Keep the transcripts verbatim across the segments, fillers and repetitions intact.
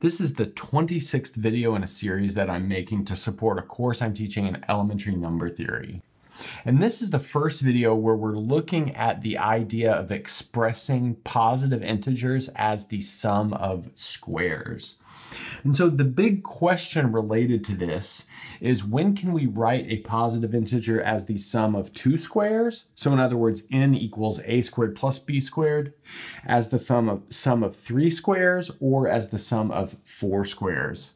This is the twenty-sixth video in a series that I'm making to support a course I'm teaching in elementary number theory. And this is the first video where we're looking at the idea of expressing positive integers as the sum of squares. And so the big question related to this is, when can we write a positive integer as the sum of two squares? So in other words, n equals a squared plus b squared, as the sum of, sum of three squares, or as the sum of four squares.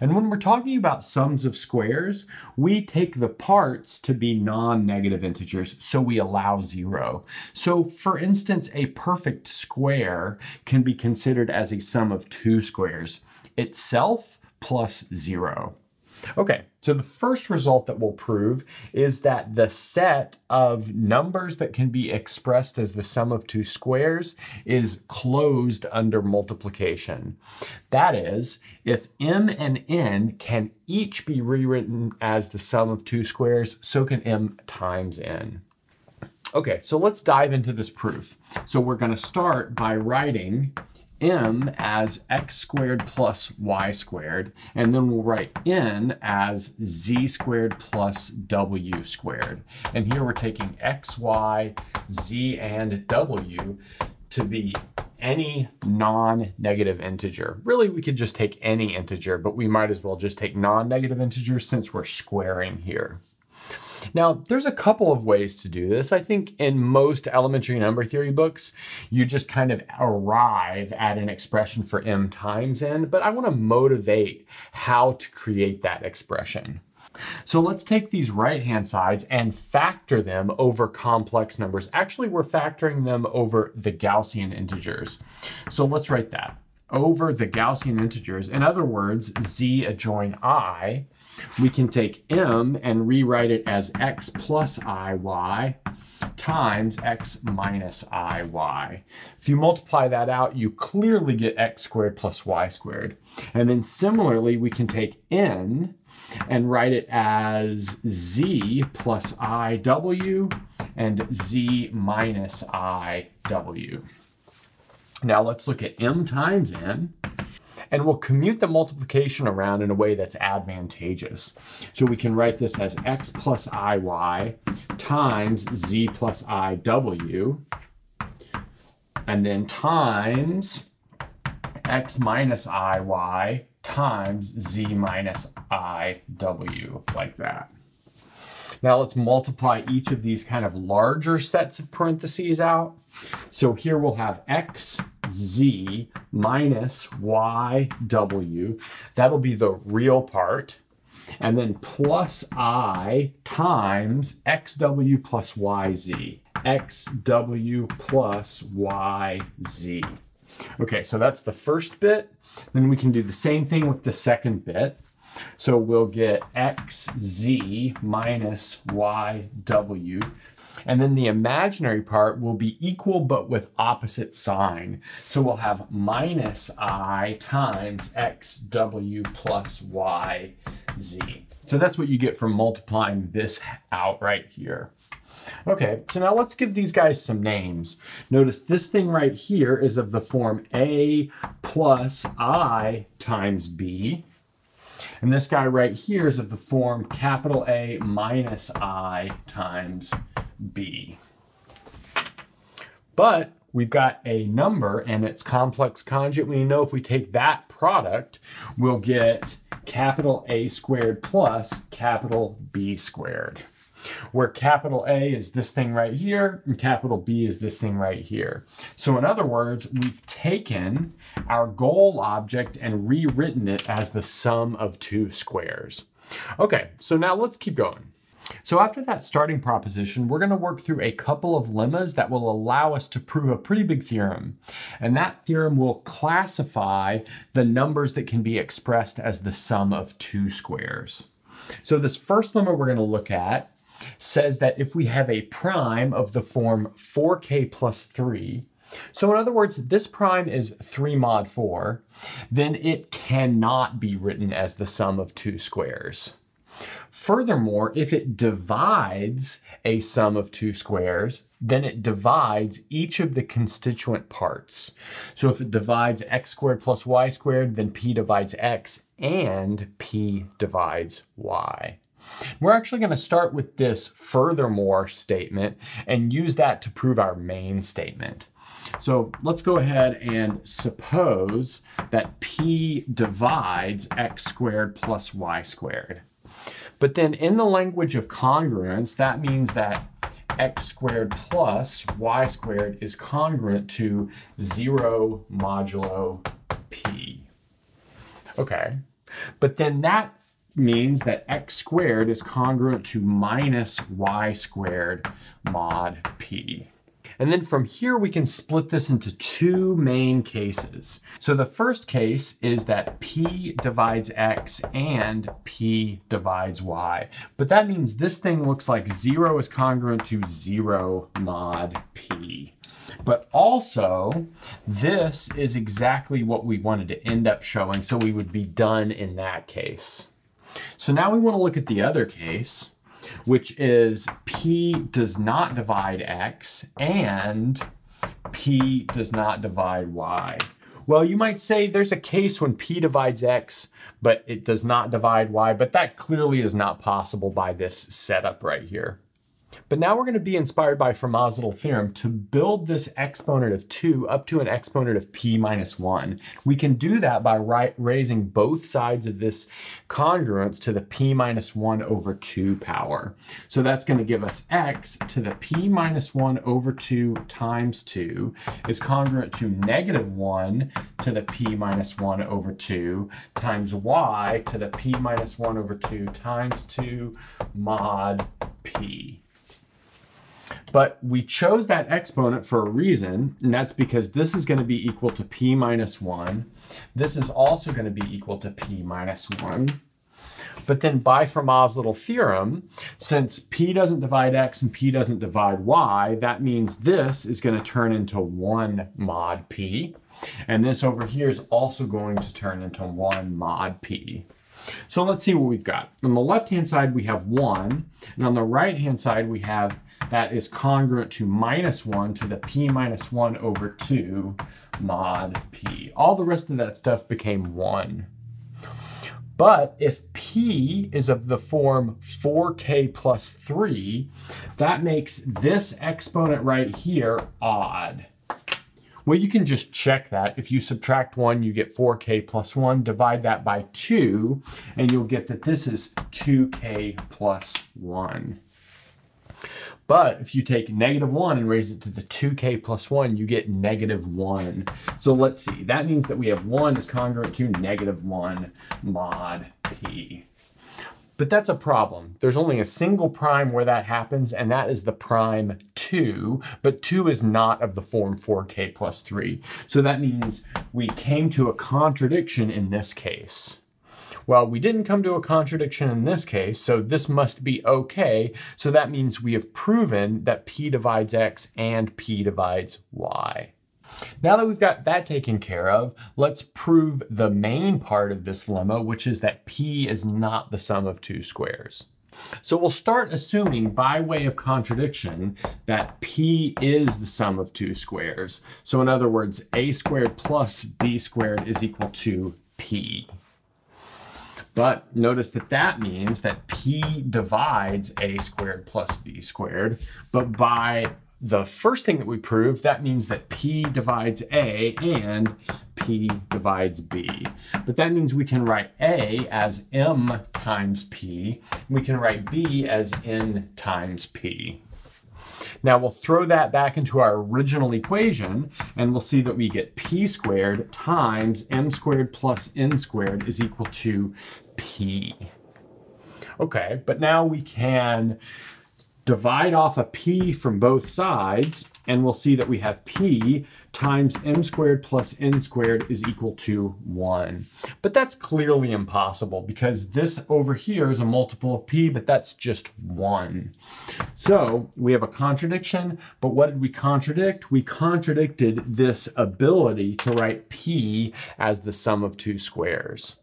And when we're talking about sums of squares, we take the parts to be non-negative integers, so we allow zero. So for instance, a perfect square can be considered as a sum of two squares, itself plus zero. Okay, so the first result that we'll prove is that the set of numbers that can be expressed as the sum of two squares is closed under multiplication. That is, if m and n can each be rewritten as the sum of two squares, so can m times n. Okay, so let's dive into this proof. So we're going to start by writing m as x squared plus y squared, and then we'll write n as z squared plus w squared. And here we're taking x, y, z, and w to be any non-negative integer. Really, we could just take any integer, but we might as well just take non-negative integers since we're squaring here. Now, there's a couple of ways to do this. I think in most elementary number theory books, you just kind of arrive at an expression for m times n, but I want to motivate how to create that expression. So let's take these right-hand sides and factor them over complex numbers. Actually, we're factoring them over the Gaussian integers. So let's write that. Over the Gaussian integers, in other words, z adjoin I, we can take m and rewrite it as x plus iy times x minus iy. If you multiply that out, you clearly get x squared plus y squared. And then similarly, we can take n and write it as z plus iw and z minus iw. Now let's look at m times n, and we'll commute the multiplication around in a way that's advantageous. So we can write this as x plus iy times z plus iw, and then times x minus iy times z minus iw, like that. Now let's multiply each of these kind of larger sets of parentheses out. So here we'll have x, z, minus y, w. That'll be the real part. And then plus I times xw plus yz. xw plus yz. Okay, so that's the first bit. Then we can do the same thing with the second bit. So we'll get xz minus yw. And then the imaginary part will be equal, but with opposite sign. So we'll have minus I times xw plus yz. So that's what you get from multiplying this out right here. Okay, so now let's give these guys some names. Notice this thing right here is of the form a plus I times b. And this guy right here is of the form capital A minus I times B. But we've got a number and its complex conjugate. We know if we take that product, we'll get capital A squared plus capital B squared, where capital A is this thing right here and capital B is this thing right here. So in other words, we've taken our goal object and rewritten it as the sum of two squares. Okay, so now let's keep going. So after that starting proposition, we're going to work through a couple of lemmas that will allow us to prove a pretty big theorem. And that theorem will classify the numbers that can be expressed as the sum of two squares. So this first lemma we're going to look at says that if we have a prime of the form four k plus three, so in other words, this prime is three mod four, then it cannot be written as the sum of two squares. Furthermore, if it divides a sum of two squares, then it divides each of the constituent parts. So if it divides x squared plus y squared, then p divides x and p divides y. We're actually going to start with this furthermore statement and use that to prove our main statement. So let's go ahead and suppose that p divides x squared plus y squared. But then in the language of congruence, that means that x squared plus y squared is congruent to zero modulo p. Okay, but then that means that x squared is congruent to minus y squared mod p. And then from here, we can split this into two main cases. So the first case is that p divides x and p divides y. But that means this thing looks like zero is congruent to zero mod p. But also, this is exactly what we wanted to end up showing, so we would be done in that case. So now we want to look at the other case, which is p does not divide x and p does not divide y. Well, you might say there's a case when p divides x, but it does not divide y, but that clearly is not possible by this setup right here. But now we're going to be inspired by Fermat's little theorem to build this exponent of two up to an exponent of p minus one. We can do that by right, raising both sides of this congruence to the p minus one over two power. So that's going to give us x to the p minus one over two times two is congruent to negative one to the p minus one over two times y to the p minus one over two times two mod p. But we chose that exponent for a reason, and that's because this is going to be equal to p minus one. This is also going to be equal to p minus one. But then by Fermat's little theorem, since p doesn't divide x and p doesn't divide y, that means this is going to turn into one mod p. And this over here is also going to turn into one mod p. So let's see what we've got. On the left-hand side, we have one, and on the right-hand side, we have that is congruent to minus one to the p minus one over two mod p. All the rest of that stuff became one. But if p is of the form four k plus three, that makes this exponent right here odd. Well, you can just check that. If you subtract one, you get four k plus one, divide that by two, and you'll get that this is two k plus one. But if you take negative one and raise it to the two k plus one, you get negative one. So let's see, that means that we have one is congruent to negative one mod p. But that's a problem. There's only a single prime where that happens, and that is the prime two, but two is not of the form four k plus three. So that means we came to a contradiction in this case. Well, we didn't come to a contradiction in this case, so this must be okay. So that means we have proven that p divides x and p divides y. Now that we've got that taken care of, let's prove the main part of this lemma, which is that p is not the sum of two squares. So we'll start assuming by way of contradiction that p is the sum of two squares. So in other words, a squared plus b squared is equal to p. But notice that that means that p divides a squared plus b squared. But by the first thing that we proved, that means that p divides a and p divides b. But that means we can write a as m times p. We can write b as n times p. Now we'll throw that back into our original equation, and we'll see that we get p squared times m squared plus n squared is equal to p. Okay, but now we can divide off a p from both sides, and we'll see that we have p times m squared plus n squared is equal to one. But that's clearly impossible because this over here is a multiple of p, but that's just one. So we have a contradiction, but what did we contradict? We contradicted this ability to write p as the sum of two squares.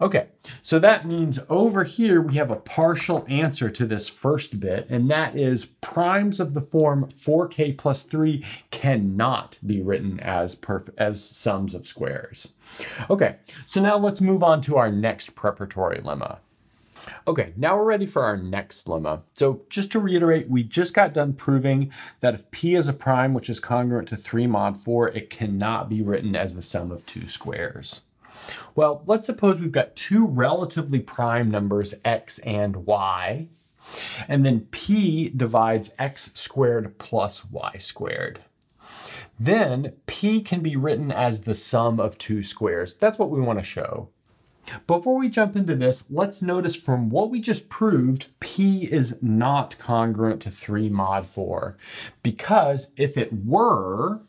Okay, so that means over here we have a partial answer to this first bit, and that is primes of the form four k plus three cannot be written as perfect as sums of squares. Okay, so now let's move on to our next preparatory lemma. Okay, now we're ready for our next lemma. So just to reiterate, we just got done proving that if p is a prime, which is congruent to three mod four, it cannot be written as the sum of two squares. Well, let's suppose we've got two relatively prime numbers, x and y, and then p divides x squared plus y squared. Then p can be written as the sum of two squares. That's what we want to show. Before we jump into this, let's notice from what we just proved, p is not congruent to three mod four, because if it were,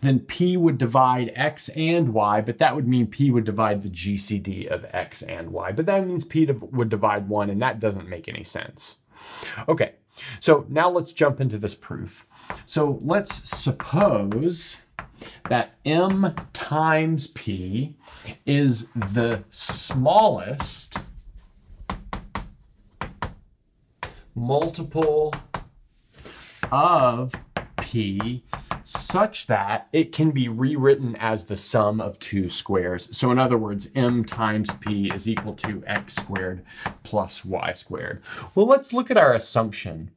then p would divide x and y, but that would mean p would divide the G C D of x and y, but that means p would divide one, and that doesn't make any sense. Okay, so now let's jump into this proof. So let's suppose that m times p is the smallest multiple of p such that it can be rewritten as the sum of two squares. So in other words, m times p is equal to x squared plus y squared. Well, let's look at our assumption.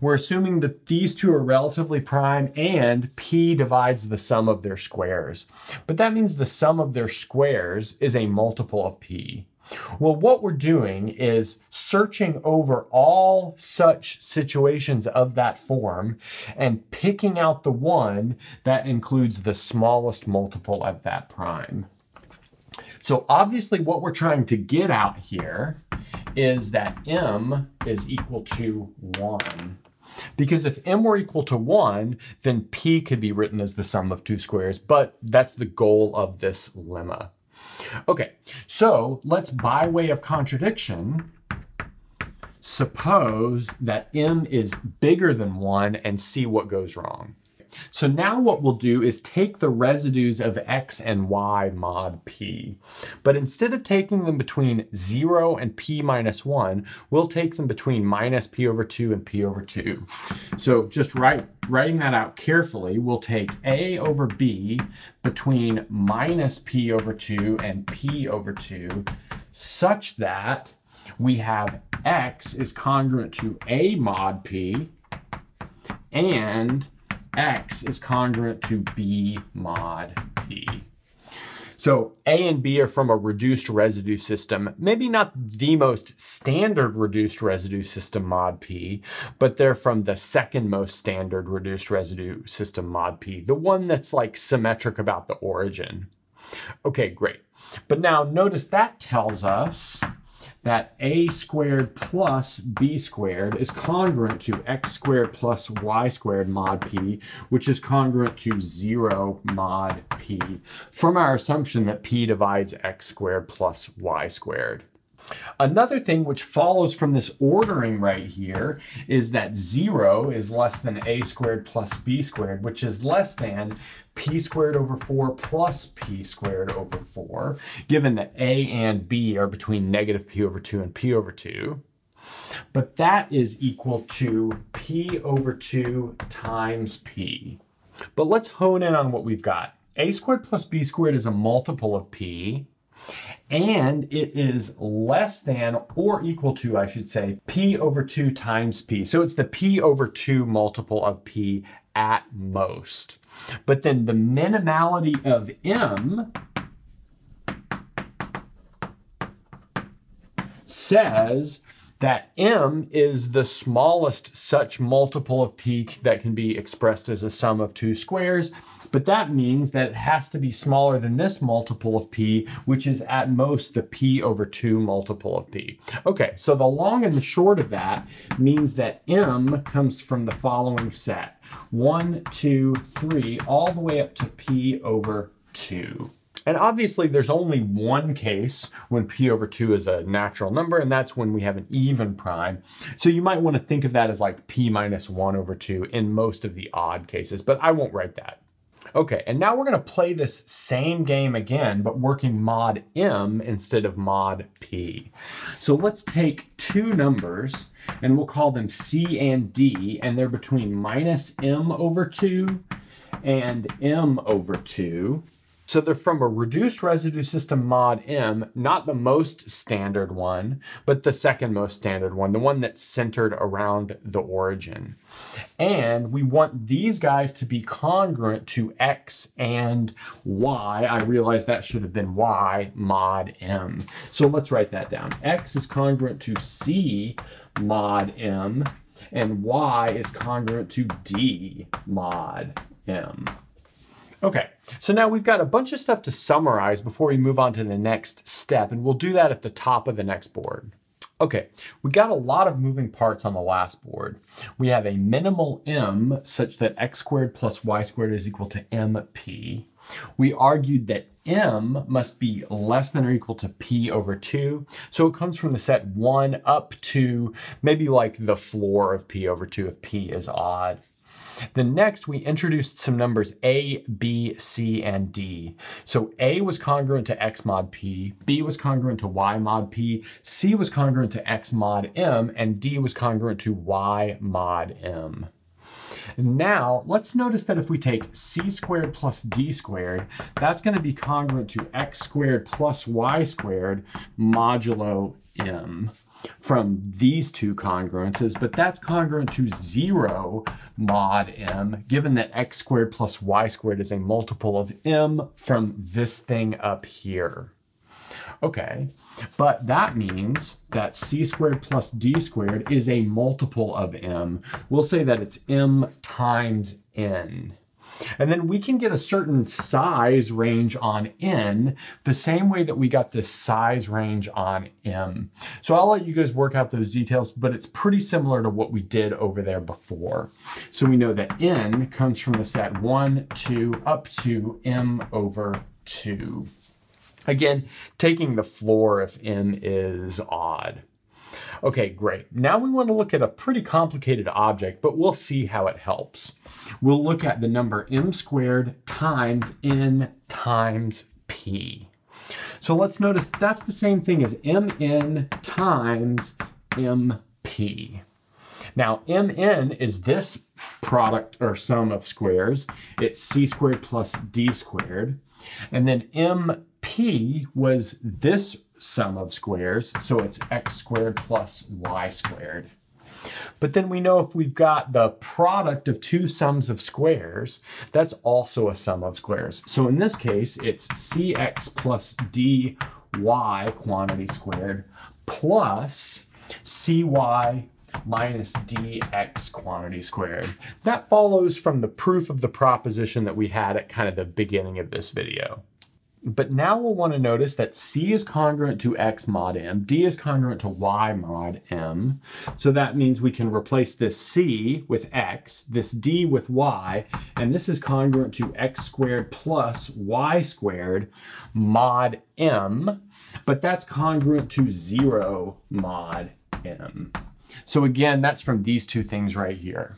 We're assuming that these two are relatively prime and p divides the sum of their squares. But that means the sum of their squares is a multiple of p. Well, what we're doing is searching over all such situations of that form and picking out the one that includes the smallest multiple of that prime. So obviously what we're trying to get out here is that m is equal to one. Because if m were equal to one, then p could be written as the sum of two squares, but that's the goal of this lemma. Okay, so let's, by way of contradiction, suppose that m is bigger than one and see what goes wrong. So now what we'll do is take the residues of x and y mod p. But instead of taking them between zero and p minus one, we'll take them between minus p over two and p over two. So just write, writing that out carefully, we'll take a over b between minus p over two and p over two, such that we have x is congruent to a mod p and x is congruent to b mod p. So a and b are from a reduced residue system, maybe not the most standard reduced residue system mod p, but they're from the second most standard reduced residue system mod p, the one that's like symmetric about the origin. Okay, great. But now notice that tells us that a squared plus b squared is congruent to x squared plus y squared mod p, which is congruent to zero mod p, from our assumption that p divides x squared plus y squared. Another thing which follows from this ordering right here is that zero is less than a squared plus b squared, which is less than p squared over four plus p squared over four, given that a and b are between negative p over two and p over two. But that is equal to p over two times p. But let's hone in on what we've got. A squared plus b squared is a multiple of p, and it is less than or equal to, I should say, p over two times p. So it's the p over two multiple of p at most. But then the minimality of m says that m is the smallest such multiple of p that can be expressed as a sum of two squares, but that means that it has to be smaller than this multiple of p, which is at most the p over two multiple of p. Okay, so the long and the short of that means that m comes from the following set, one, two, three, all the way up to p over two. And obviously there's only one case when p over two is a natural number, and that's when we have an even prime. So you might want to think of that as like p minus one over two in most of the odd cases, but I won't write that. Okay, and now we're gonna play this same game again, but working mod M instead of mod P. So let's take two numbers and we'll call them C and D, and they're between minus M over two and M over two. So they're from a reduced residue system mod M, not the most standard one, but the second most standard one, the one that's centered around the origin. And we want these guys to be congruent to X and Y. I realize that should have been Y mod M. So let's write that down. X is congruent to C mod M, and Y is congruent to D mod M. Okay, so now we've got a bunch of stuff to summarize before we move on to the next step, and we'll do that at the top of the next board. Okay, we got a lot of moving parts on the last board. We have a minimal M such that X squared plus Y squared is equal to M P. We argued that M must be less than or equal to P over two. So it comes from the set one up to maybe like the floor of P over two if P is odd. Then next, we introduced some numbers A, B, C, and D. So A was congruent to X mod P, B was congruent to Y mod P, C was congruent to X mod M, and D was congruent to Y mod M. Now, let's notice that if we take C squared plus D squared, that's going to be congruent to X squared plus Y squared modulo M from these two congruences, but that's congruent to zero mod M, given that X squared plus Y squared is a multiple of M from this thing up here. Okay, but that means that C squared plus D squared is a multiple of M. We'll say that it's M times N. And then we can get a certain size range on N the same way that we got this size range on M. So I'll let you guys work out those details, but it's pretty similar to what we did over there before. So we know that N comes from the set one, two, up to M over two. Again, taking the floor if M is odd. Okay, great. Now we want to look at a pretty complicated object, but we'll see how it helps. We'll look at the number M squared times N times P. So let's notice that's the same thing as M N times M P. Now, M N is this product or sum of squares. It's C squared plus D squared. And then M P was this sum of squares, so it's X squared plus Y squared. But then we know if we've got the product of two sums of squares, that's also a sum of squares. So in this case, it's C X plus D Y quantity squared plus C Y minus D X quantity squared. That follows from the proof of the proposition that we had at kind of the beginning of this video. But now we'll want to notice that C is congruent to X mod M, D is congruent to Y mod M. So that means we can replace this C with X, this D with Y, and this is congruent to X squared plus Y squared mod M, but that's congruent to zero mod M. So again, that's from these two things right here.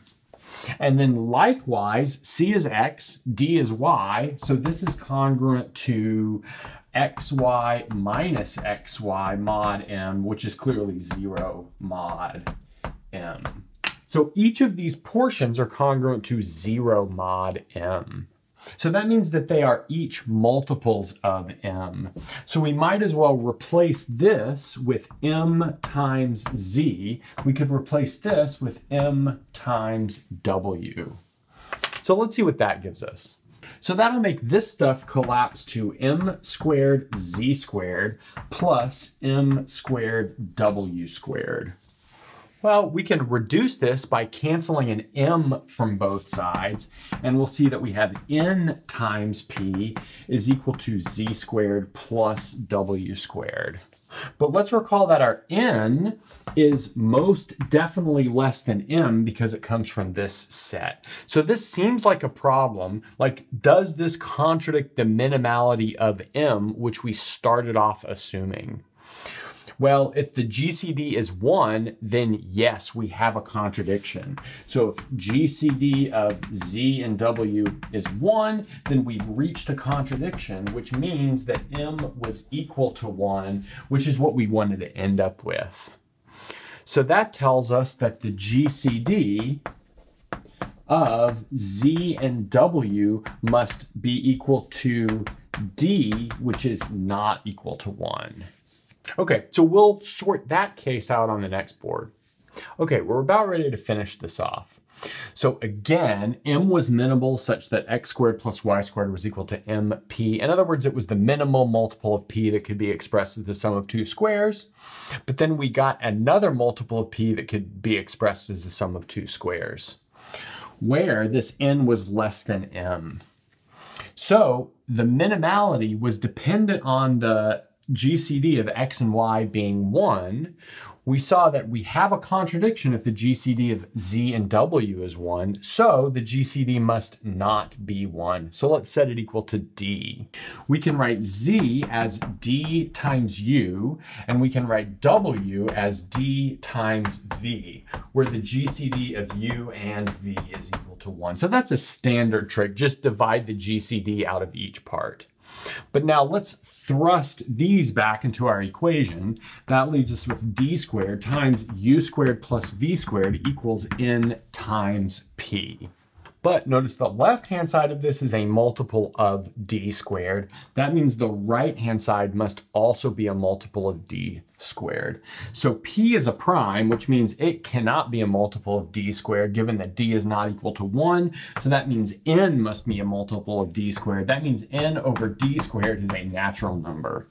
And then likewise, C is X, D is Y, so this is congruent to X Y minus X Y mod M, which is clearly zero mod M. So each of these portions are congruent to zero mod M. So that means that they are each multiples of M. So we might as well replace this with M times Z. We could replace this with M times W. So let's see what that gives us. So that'll make this stuff collapse to M squared Z squared plus M squared W squared. Well, we can reduce this by canceling an M from both sides, and we'll see that we have N times P is equal to Z squared plus W squared. But let's recall that our N is most definitely less than M because it comes from this set. So this seems like a problem, like does this contradict the minimality of M, which we started off assuming? Well, if the G C D is one, then yes, we have a contradiction. So if G C D of Z and W is one, then we've reached a contradiction, which means that M was equal to one, which is what we wanted to end up with. So that tells us that the G C D of Z and W must be equal to D, which is not equal to one. Okay, so we'll sort that case out on the next board. Okay, we're about ready to finish this off. So again, M was minimal such that X squared plus Y squared was equal to M P. In other words, it was the minimal multiple of P that could be expressed as the sum of two squares. But then we got another multiple of P that could be expressed as the sum of two squares, where this N was less than M. So the minimality was dependent on the G C D of X and Y being one. We saw that we have a contradiction if the G C D of Z and W is one, so the G C D must not be one. So let's set it equal to D. We can write Z as D times U, and we can write W as D times V, where the G C D of U and V is equal to one. So that's a standard trick, just divide the G C D out of each part. But now let's thrust these back into our equation. That leaves us with D squared times U squared plus V squared equals N times P. But notice the left-hand side of this is a multiple of D squared. That means the right-hand side must also be a multiple of D squared. So P is a prime, which means it cannot be a multiple of D squared, given that D is not equal to one. So that means N must be a multiple of D squared. That means N over D squared is a natural number.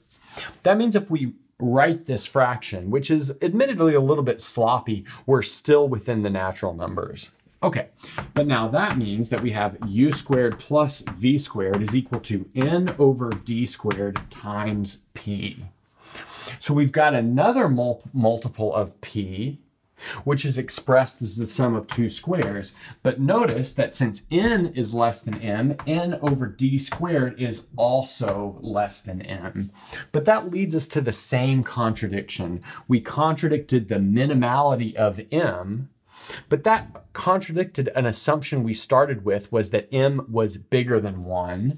That means if we write this fraction, which is admittedly a little bit sloppy, we're still within the natural numbers. Okay, but now that means that we have U squared plus V squared is equal to N over D squared times P. So we've got another mul multiple of P, which is expressed as the sum of two squares. But notice that since N is less than M, N over D squared is also less than M. But that leads us to the same contradiction. We contradicted the minimality of M, but that contradicted an assumption we started with, was that M was bigger than one,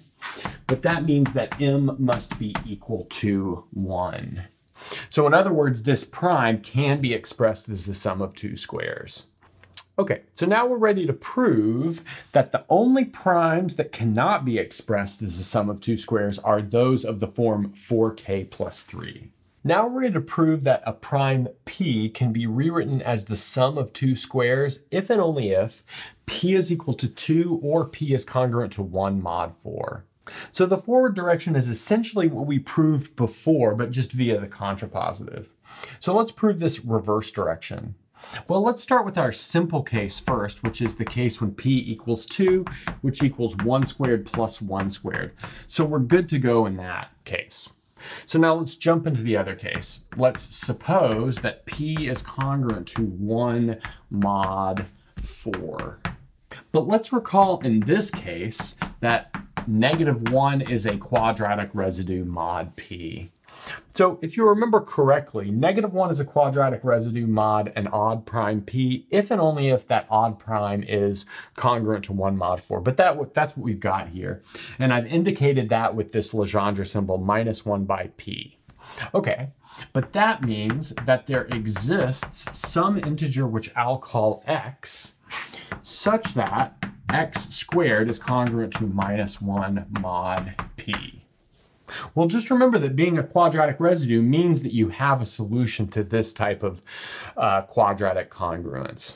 but that means that M must be equal to one. So in other words, this prime can be expressed as the sum of two squares. Okay, so now we're ready to prove that the only primes that cannot be expressed as the sum of two squares are those of the form four K plus three. Now we're ready to prove that a prime P can be rewritten as the sum of two squares if and only if P is equal to two or P is congruent to one mod four. So the forward direction is essentially what we proved before, but just via the contrapositive. So let's prove this reverse direction. Well, let's start with our simple case first, which is the case when P equals two, which equals one squared plus one squared. So we're good to go in that case. So now let's jump into the other case. Let's suppose that P is congruent to one mod four. But let's recall in this case that negative one is a quadratic residue mod P. So if you remember correctly, negative one is a quadratic residue mod an odd prime P, if and only if that odd prime is congruent to one mod four. But that, that's what we've got here. And I've indicated that with this Legendre symbol, minus one by P. Okay, but that means that there exists some integer which I'll call X, such that X squared is congruent to minus one mod P. Well, just remember that being a quadratic residue means that you have a solution to this type of uh, quadratic congruence.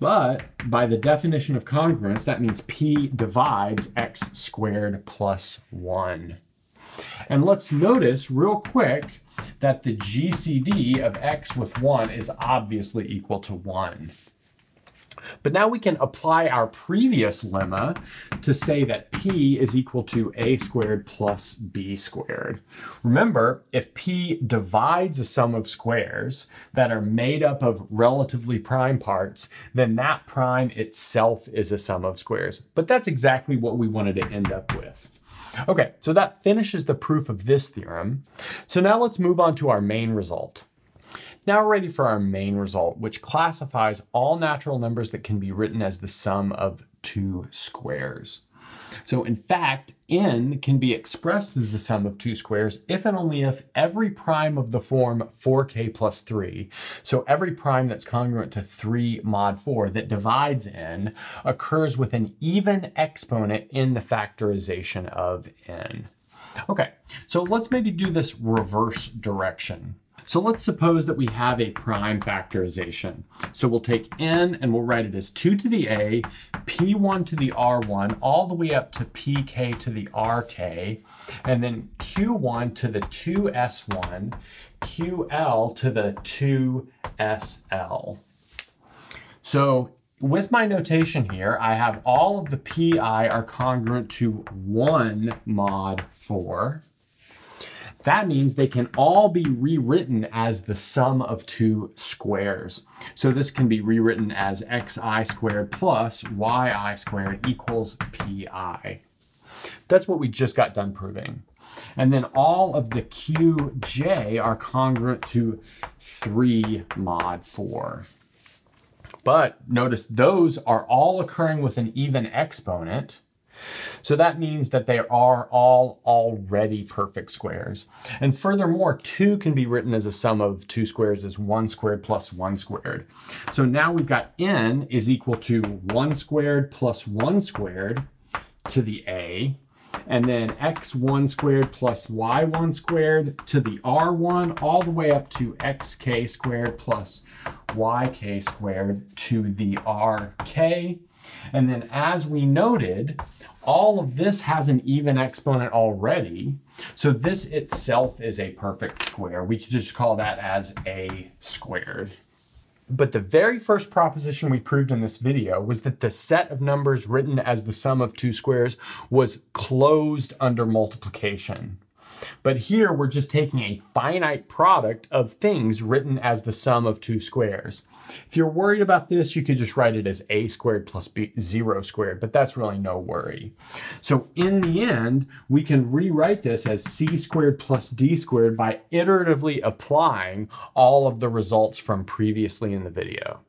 But by the definition of congruence, that means P divides X squared plus one. And let's notice real quick that the G C D of X with one is obviously equal to one. But now we can apply our previous lemma to say that p is equal to a squared plus b squared. Remember, if p divides a sum of squares that are made up of relatively prime parts, then that prime itself is a sum of squares. But that's exactly what we wanted to end up with. Okay, so that finishes the proof of this theorem. So now let's move on to our main result. Now we're ready for our main result, which classifies all natural numbers that can be written as the sum of two squares. So in fact, n can be expressed as the sum of two squares if and only if every prime of the form four k plus three, so every prime that's congruent to three mod four that divides n, occurs with an even exponent in the factorization of n. Okay, so let's maybe do this reverse direction. So let's suppose that we have a prime factorization. So we'll take n and we'll write it as two to the a, p one to the r one, all the way up to pk to the rk, and then q one to the two s one, ql to the two s l. So with my notation here, I have all of the pi are congruent to one mod four. That means they can all be rewritten as the sum of two squares. So this can be rewritten as xi squared plus yi squared equals pi. That's what we just got done proving. And then all of the qj are congruent to three mod four. But notice those are all occurring with an even exponent. So that means that they are all already perfect squares. And furthermore, two can be written as a sum of two squares as one squared plus one squared. So now we've got n is equal to one squared plus one squared to the a, and then x one squared plus y one squared to the r one, all the way up to xk squared plus yk squared to the rk. And then as we noted, all of this has an even exponent already. So this itself is a perfect square. We could just call that as a squared. But the very first proposition we proved in this video was that the set of numbers written as the sum of two squares was closed under multiplication. But here we're just taking a finite product of things written as the sum of two squares. If you're worried about this, you could just write it as a squared plus b, zero squared, but that's really no worry. So in the end, we can rewrite this as c squared plus d squared by iteratively applying all of the results from previously in the video.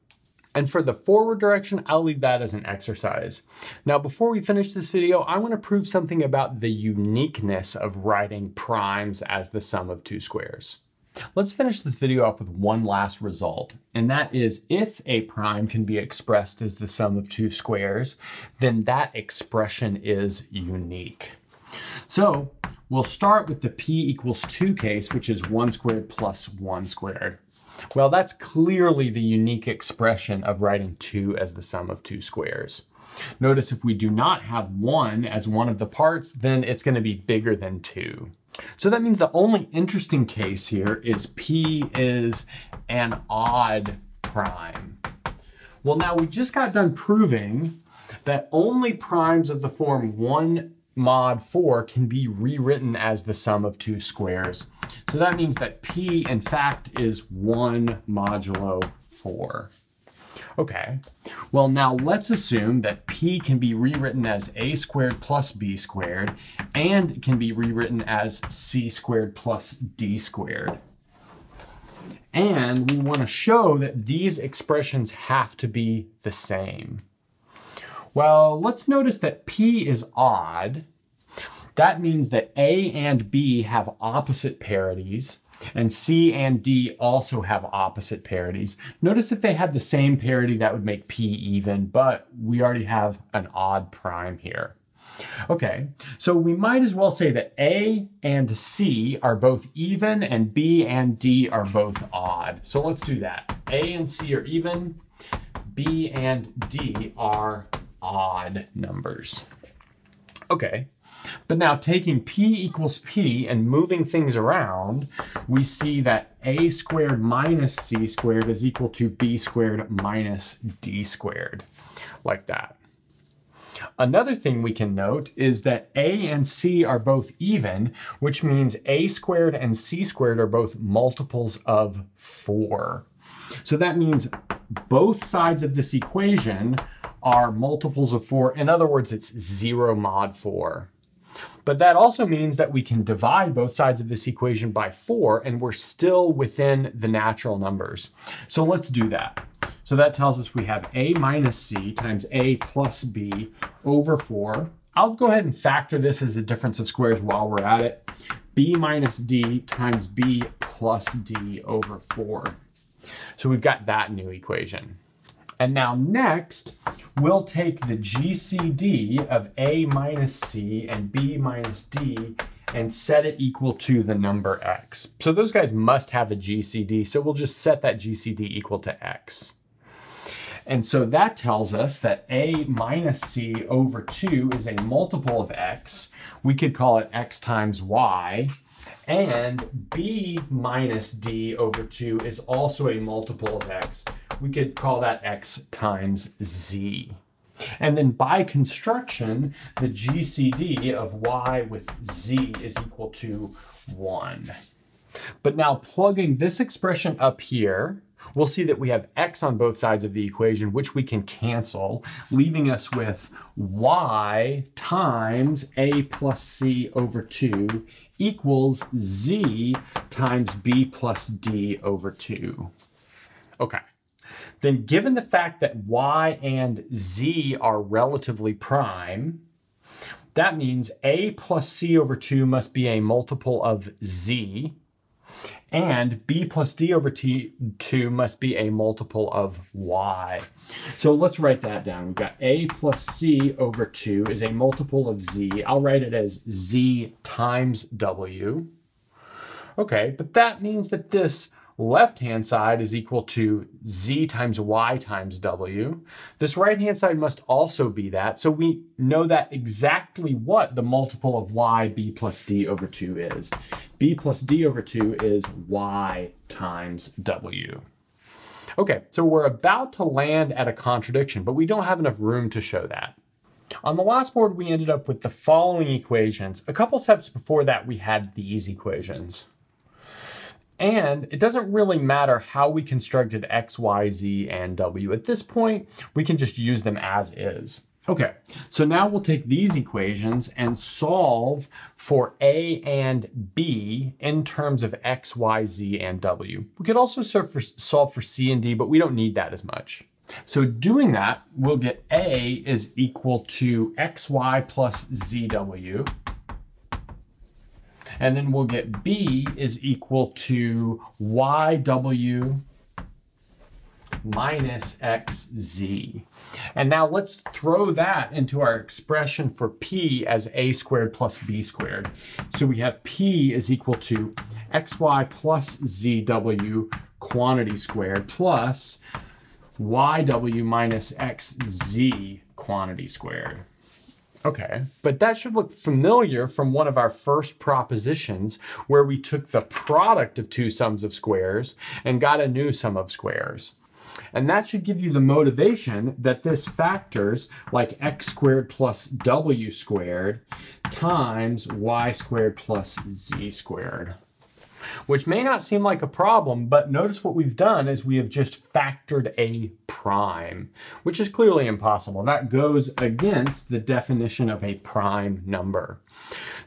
And for the forward direction, I'll leave that as an exercise. Now, before we finish this video, I want to prove something about the uniqueness of writing primes as the sum of two squares. Let's finish this video off with one last result, and that is if a prime can be expressed as the sum of two squares, then that expression is unique. So we'll start with the p equals two case, which is one squared plus one squared. Well, that's clearly the unique expression of writing two as the sum of two squares. Notice if we do not have one as one of the parts, then it's going to be bigger than two. So that means the only interesting case here is p is an odd prime. Well, now we just got done proving that only primes of the form one mod four can be rewritten as the sum of two squares. So that means that p, in fact, is one modulo four. Okay, well now let's assume that p can be rewritten as a squared plus b squared, and it can be rewritten as c squared plus d squared. And we want to show that these expressions have to be the same. Well, let's notice that p is odd. That means that a and b have opposite parities, and c and d also have opposite parities. Notice if they had the same parity, that would make p even, but we already have an odd prime here. Okay, so we might as well say that a and c are both even, and b and d are both odd. So let's do that. A and c are even, b and d are odd numbers. Okay, But now taking P equals P and moving things around, we see that A squared minus C squared is equal to B squared minus D squared, like that. Another thing we can note is that A and C are both even, which means A squared and C squared are both multiples of four. So that means both sides of this equation are multiples of four. In other words, it's zero mod four. But that also means that we can divide both sides of this equation by four, and we're still within the natural numbers. So let's do that. So that tells us we have A minus C times A plus B over four. I'll go ahead and factor this as a difference of squares while we're at it. B minus D times B plus D over four. So we've got that new equation. And now next, we'll take the G C D of A minus C and B minus D and set it equal to the number X. So those guys must have a G C D, so we'll just set that G C D equal to X. And so that tells us that A minus C over two is a multiple of X. We could call it X times Y. And B minus D over two is also a multiple of X. We could call that X times Z. And then by construction, the G C D of Y with Z is equal to one. But now plugging this expression up here, we'll see that we have X on both sides of the equation, which we can cancel, leaving us with Y times A plus C over two equals Z times B plus D over two. Okay. Then given the fact that Y and Z are relatively prime, that means A plus C over two must be a multiple of Z, and B plus D over T two must be a multiple of Y. So let's write that down. We've got A plus C over two is a multiple of Z. I'll write it as Z times W. Okay, but that means that this left-hand side is equal to Z times Y times W. This right-hand side must also be that, so we know that exactly what the multiple of Y B plus D over two is. B plus D over two is Y times W. Okay, so we're about to land at a contradiction, but we don't have enough room to show that. On the last board, we ended up with the following equations. A couple steps before that, we had these equations. And it doesn't really matter how we constructed X, Y, Z, and W. At this point, we can just use them as is. Okay, so now we'll take these equations and solve for A and B in terms of X, Y, Z, and W. We could also solve for, solve for C and D, but we don't need that as much. So doing that, we'll get A is equal to X Y plus Z W. And then we'll get B is equal to Y W minus X Z. And now let's throw that into our expression for P as A squared plus B squared. So we have P is equal to X Y plus Z W quantity squared plus Y W minus X Z quantity squared. Okay, but that should look familiar from one of our first propositions where we took the product of two sums of squares and got a new sum of squares. And that should give you the motivation that this factors like X squared plus W squared times Y squared plus Z squared, which may not seem like a problem, but notice what we've done is we have just factored a prime, which is clearly impossible. That goes against the definition of a prime number.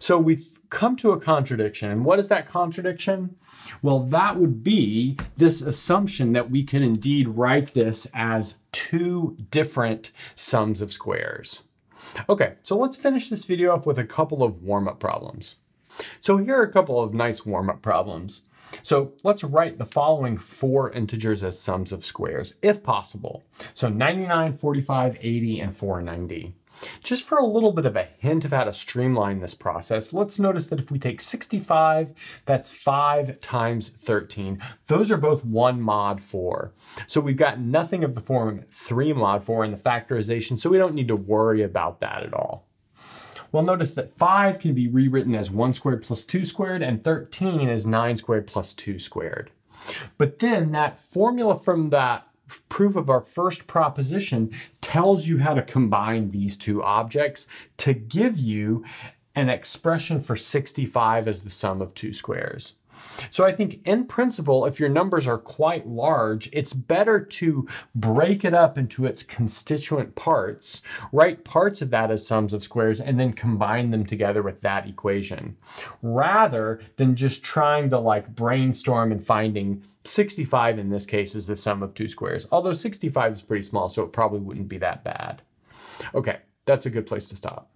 So we've come to a contradiction. And what is that contradiction? Well, that would be this assumption that we can indeed write this as two different sums of squares. Okay, so let's finish this video off with a couple of warm-up problems. So here are a couple of nice warm-up problems. So let's write the following four integers as sums of squares, if possible. So ninety-nine, forty-five, eighty, and four ninety. Just for a little bit of a hint of how to streamline this process, let's notice that if we take sixty-five, that's five times thirteen. Those are both one mod four. So we've got nothing of the form three mod four in the factorization, so we don't need to worry about that at all. Well, notice that five can be rewritten as one squared plus two squared, and thirteen as nine squared plus two squared. But then that formula from that proof of our first proposition tells you how to combine these two objects to give you an expression for sixty-five as the sum of two squares. So I think in principle, if your numbers are quite large, it's better to break it up into its constituent parts, write parts of that as sums of squares, and then combine them together with that equation, rather than just trying to like brainstorm and finding sixty-five in this case is the sum of two squares. Although sixty-five is pretty small, so it probably wouldn't be that bad. Okay, that's a good place to stop.